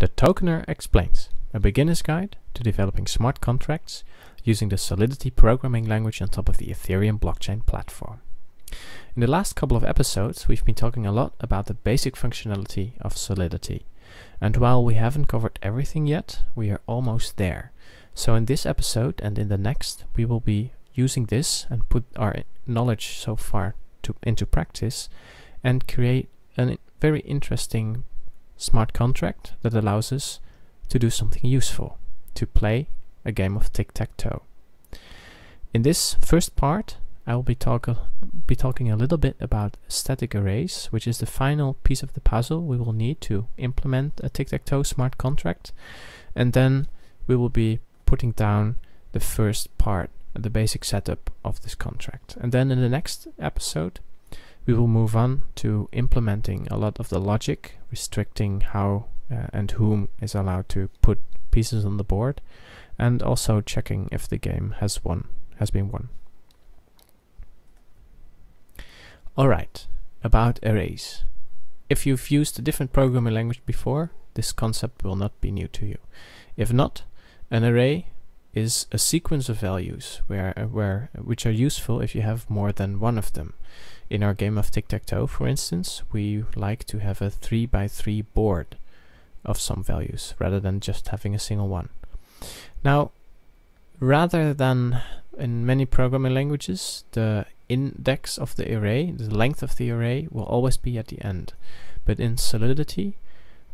The Tokener Explains, a beginner's guide to developing smart contracts using the Solidity programming language on top of the Ethereum blockchain platform. In the last couple of episodes, we've been talking a lot about the basic functionality of Solidity. And while we haven't covered everything yet, we are almost there. So in this episode and in the next, we will be using this and put our knowledge so far into practice and create a very interesting smart contract that allows us to do something useful, to play a game of tic-tac-toe. In this first part, I will be talking a little bit about static arrays, which is the final piece of the puzzle we will need to implement a tic-tac-toe smart contract. And then we will be putting down the first part, the basic setup of this contract. And then in the next episode, we will move on to implementing a lot of the logic, restricting how and whom is allowed to put pieces on the board, and also checking if the game has been won. Alright, about arrays. If you've used a different programming language before, this concept will not be new to you. If not, an array is a sequence of values which are useful if you have more than one of them. In our game of tic-tac-toe, for instance, we like to have a 3x3 board of some values rather than just having a single one. Now, rather than in many programming languages, the index of the array, the length of the array, will always be at the end. But in Solidity,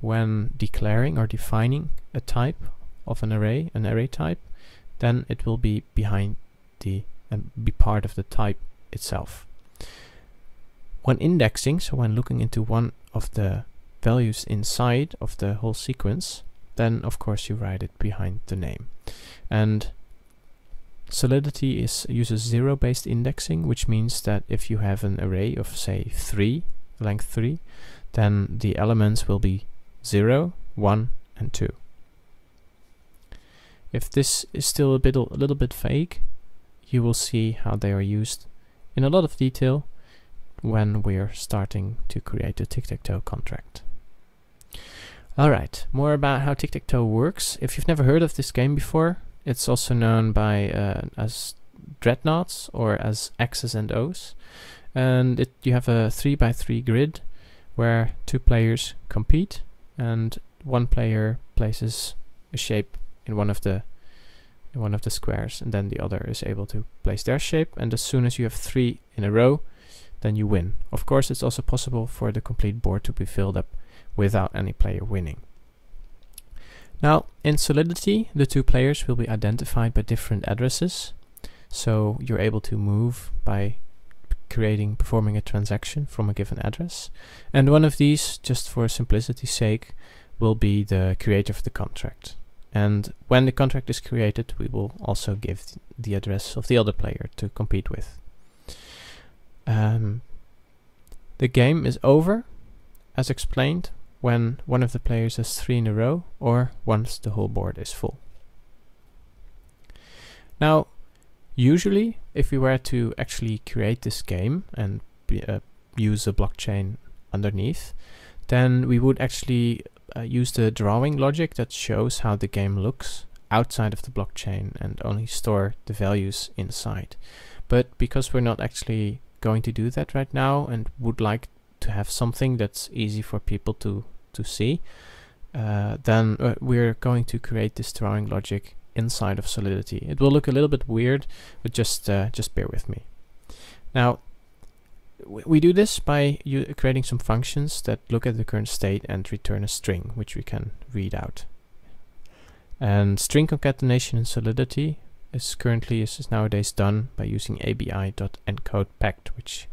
when declaring or defining a type of an array type, then it will be behind the and be part of the type itself. When indexing, so when looking into one of the values inside of the whole sequence, then of course you write it behind the name. And Solidity uses zero-based indexing, which means that if you have an array of, say, 3, length 3, then the elements will be 0, 1, and 2. If this is still a little bit vague, you will see how they are used in a lot of detail when we're starting to create a tic-tac-toe contract. Alright, more about how tic-tac-toe works. If you've never heard of this game before, it's also known by as dreadnoughts or as X's and O's, and you have a 3x3 grid where two players compete, and one player places a shape in one of the squares, and then the other is able to place their shape. And as soon as you have 3 in a row, then you win. Of course, it's also possible for the complete board to be filled up without any player winning. Now, in Solidity, the two players will be identified by different addresses, so you're able to move by performing a transaction from a given address. And one of these, just for simplicity's sake, will be the creator of the contract. And when the contract is created, we will also give the address of the other player to compete with. The game is over, as explained, when one of the players has 3 in a row, or once the whole board is full. Now, usually, if we were to actually create this game and use a blockchain underneath, then we would actually use the drawing logic that shows how the game looks outside of the blockchain and only store the values inside. But because we're not actually going to do that right now and would like to have something that's easy for people to see, then we're going to create this drawing logic inside of Solidity. It will look a little bit weird, but just bear with me. Now, we do this by creating some functions that look at the current state and return a string, which we can read out. And string concatenation in Solidity is nowadays done by using abi.encodePacked, which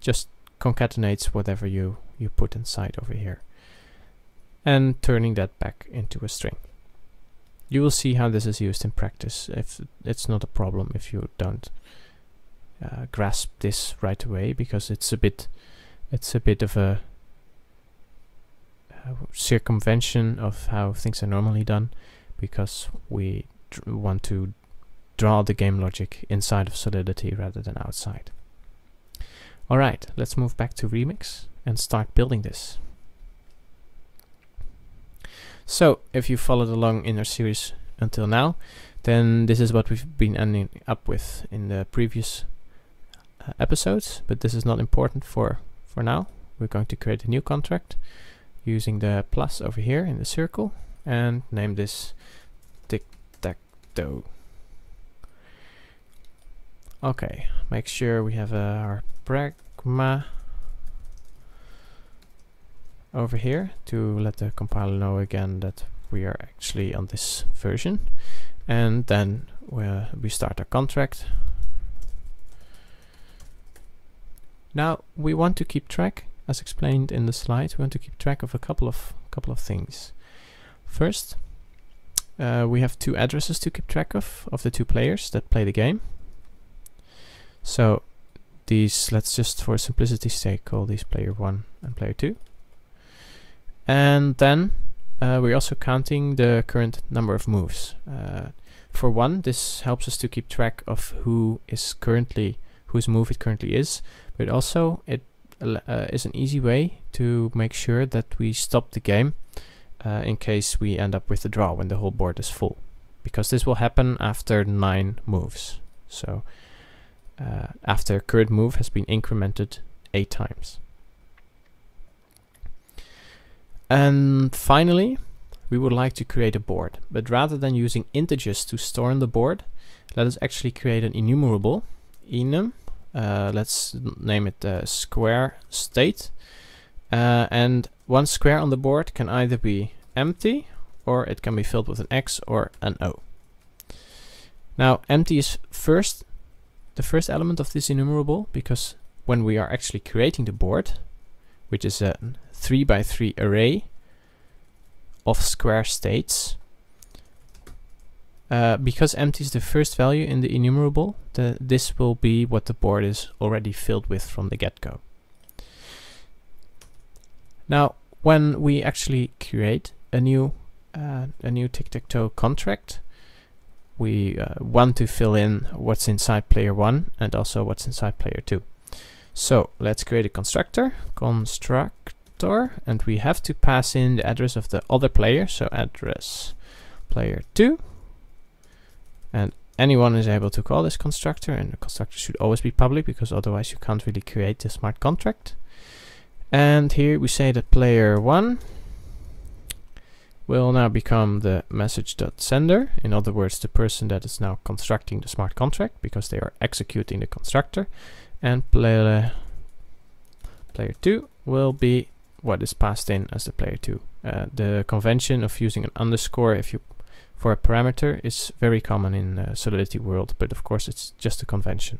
just concatenates whatever you put inside over here, and turning that back into a string. You will see how this is used in practice. If it's not a problem if you don't grasp this right away, because it's a bit of a circumvention of how things are normally done, because we want to draw the game logic inside of Solidity rather than outside. Alright, let's move back to Remix and start building this. So if you followed along in our series until now, then this is what we've been ending up with in the previous episodes, but this is not important for now. We're going to create a new contract using the plus over here in the circle and name this tic-tac-toe. Okay, make sure we have our pragma over here to let the compiler know again that we are actually on this version, and then we start our contract. Now we want to keep track, as explained in the slide, we want to keep track of a couple of things. First, we have two addresses to keep track of the two players that play the game. So these, let's just for simplicity's sake call these player 1 and player 2. And then we're also counting the current number of moves. For 1, this helps us to keep track of whose move it currently is, but also it is an easy way to make sure that we stop the game in case we end up with a draw when the whole board is full, because this will happen after 9 moves. So after current move has been incremented 8 times. And finally, we would like to create a board, but rather than using integers to store on the board, let us actually create an enumerable, enum, let's name it square state, and one square on the board can either be empty or it can be filled with an X or an O. Now empty is the first element of this enumerable, because when we are actually creating the board, which is a 3 by 3 array of square states, because empty is the first value in the enumerable, this will be what the board is already filled with from the get-go. Now when we actually create a new tic-tac-toe contract, we want to fill in what's inside player 1 and also what's inside player 2. So let's create a constructor, and we have to pass in the address of the other player, so address player 2. And anyone is able to call this constructor, and the constructor should always be public, because otherwise you can't really create a smart contract. And here we say that player 1 will now become the message.sender, in other words the person that is now constructing the smart contract, because they are executing the constructor. And player 2 will be what is passed in as the player 2. The convention of using an underscore for a parameter is very common in the Solidity world, but of course it's just a convention.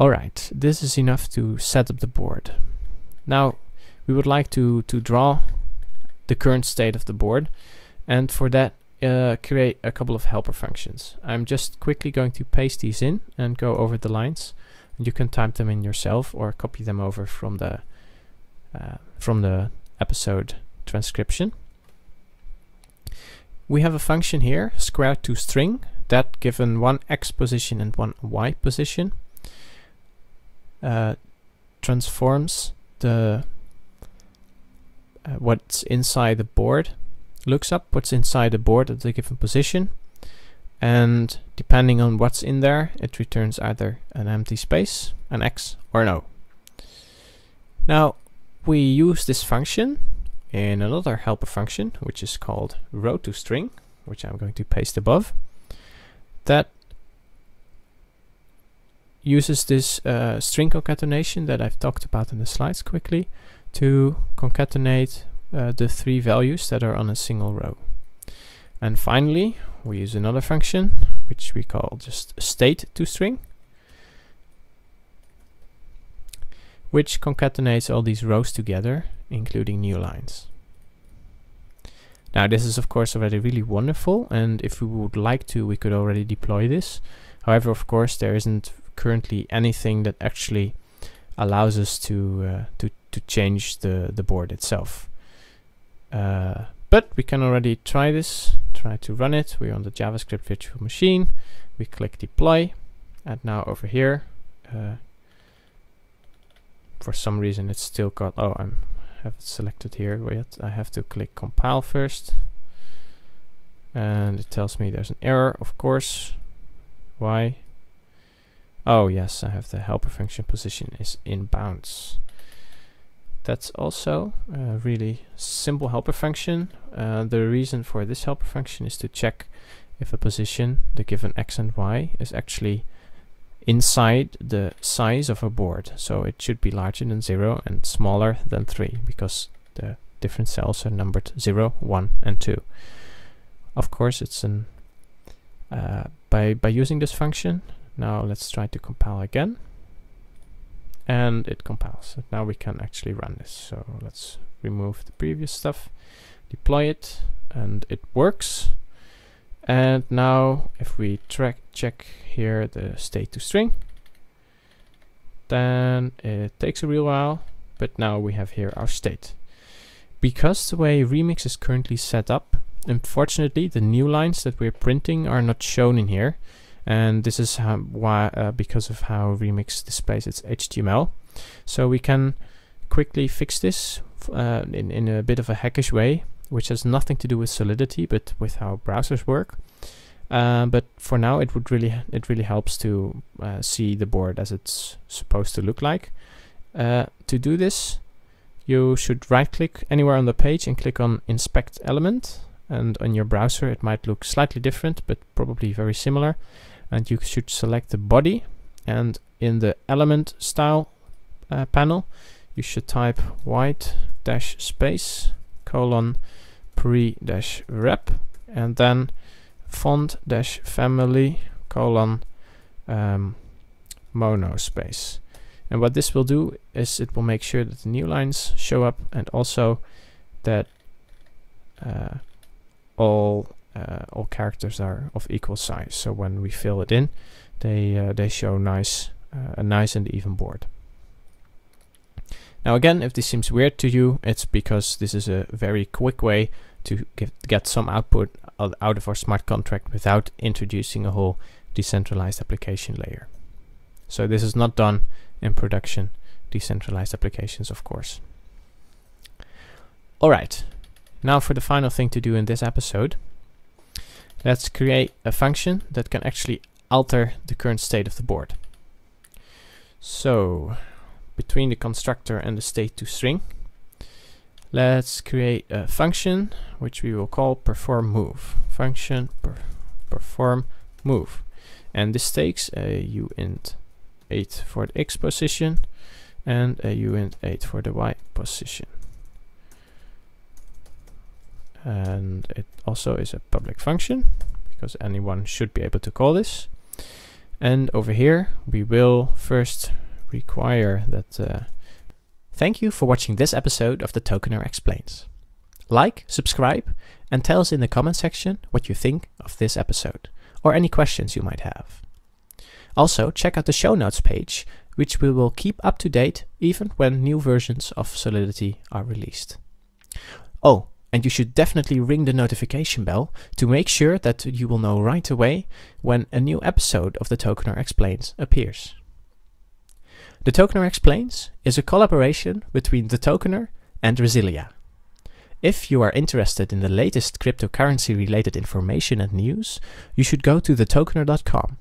Alright, this is enough to set up the board. Now we would like to draw the current state of the board, and for that create a couple of helper functions. I'm just quickly going to paste these in and go over the lines. You can type them in yourself or copy them over from the episode transcription. We have a function here, square to string, that given one x position and one y position transforms the what's inside the board, looks up what's inside the board at a given position, and depending on what's in there it returns either an empty space, an X, or an O. Now we use this function in another helper function which is called row to string, which I'm going to paste above, that uses this string concatenation that I've talked about in the slides quickly to concatenate the 3 values that are on a single row. And finally we use another function which we call just state to string, which concatenates all these rows together including new lines. Now this is of course already really wonderful, and if we would like to we could already deploy this. However, of course there isn't currently anything that actually allows us to change the board itself. But we can already try this, try to run it. We're on the JavaScript virtual machine, we click deploy, and now over here for some reason it's still got, oh, I'm have it selected here. Wait, I have to click compile first. And it tells me there's an error, of course. Why? Oh yes, I have the helper function position is in bounds. That's also a really simple helper function. The reason for this helper function is to check if a position, the given x and y, is actually inside the size of a board. So it should be larger than 0 and smaller than 3, because the different cells are numbered 0, 1 and 2. Of course, it's an by using this function. Now let's try to compile again, and it compiles. Now we can actually run this. So let's remove the previous stuff, deploy it, and it works. And now if we check here the state to string, then it takes a real while, but now we have here our state. Because the way Remix is currently set up, unfortunately the new lines that we're printing are not shown in here, and this is how, why, because of how Remix displays its HTML. So we can quickly fix this in a bit of a hackish way, which has nothing to do with Solidity, but with how browsers work. But for now, it really helps to see the board as it's supposed to look like. To do this, you should right-click anywhere on the page and click on Inspect Element. And on your browser, it might look slightly different, but probably very similar. And you should select the body. And in the element style panel, you should type white dash space colon pre dash rep, and then font dash family colon mono space. And what this will do is it will make sure that the new lines show up, and also that all characters are of equal size. So when we fill it in, they show a nice and even board. Now again, if this seems weird to you, it's because this is a very quick way to get some output out of our smart contract without introducing a whole decentralized application layer. So this is not done in production decentralized applications, of course. All right. Now for the final thing to do in this episode, let's create a function that can actually alter the current state of the board. So between the constructor and the state to string, let's create a function which we will call perform move. Function perform move. And this takes a uint 8 for the x position and a uint 8 for the y position. And it also is a public function, because anyone should be able to call this. And over here, we will first require that... Thank you for watching this episode of The Tokener Explains. Like, subscribe, and tell us in the comment section what you think of this episode, or any questions you might have. Also, check out the show notes page, which we will keep up to date even when new versions of Solidity are released. Oh, and you should definitely ring the notification bell to make sure that you will know right away when a new episode of The Tokener Explains appears. The Tokener Explains is a collaboration between The Tokener and Resilia. If you are interested in the latest cryptocurrency-related information and news, you should go to thetokener.com.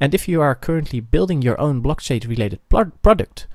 And if you are currently building your own blockchain-related product,